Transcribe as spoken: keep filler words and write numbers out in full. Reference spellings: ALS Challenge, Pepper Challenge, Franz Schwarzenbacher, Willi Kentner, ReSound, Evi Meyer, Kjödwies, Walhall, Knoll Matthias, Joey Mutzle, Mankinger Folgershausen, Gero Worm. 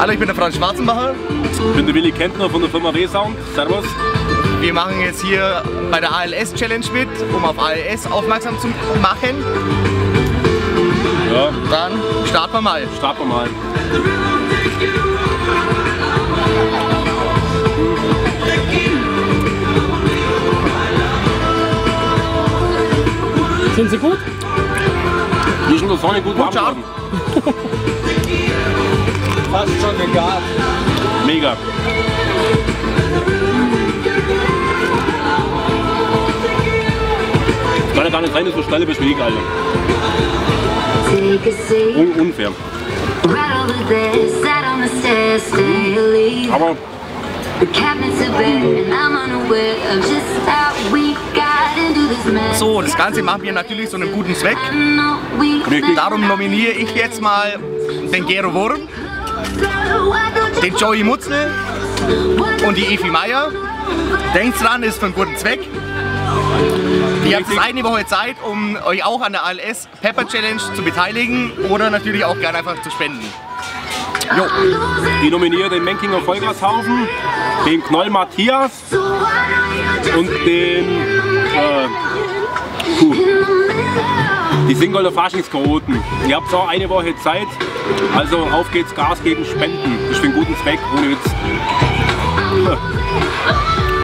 Hallo, ich bin der Franz Schwarzenbacher. Ich bin der Willi Kentner von der Firma ReSound. Servus. Wir machen jetzt hier bei der A L S Challenge mit, um auf A L S aufmerksam zu machen. Ja. Dann starten wir mal. Starten wir mal. Sind sie gut? Die sind doch nicht gut. Gut scharf. Fast schon gegart. Mega. Ich kann ja gar nicht rein, dass du schneller bist wie ich, Alter. Un unfair. Aber so, das Ganze machen wir natürlich so einen guten Zweck. Wirklich? Darum nominiere ich jetzt mal den Gero Worm, den Joey Mutzle und die Evi Meyer. Denkt dran, ist für einen guten Zweck. Ihr habt eine Woche Zeit, um euch auch an der A L S Pepper Challenge zu beteiligen oder natürlich auch gerne einfach zu spenden. Jo. Ich nominiere den Mankinger Folgershausen, den Knoll Matthias und den äh, puh, die Singolder Faschingskaroten. Ihr habt auch eine Woche Zeit, also auf geht's, Gas geben, spenden. Ich bin guten Zweck, ohne Witz.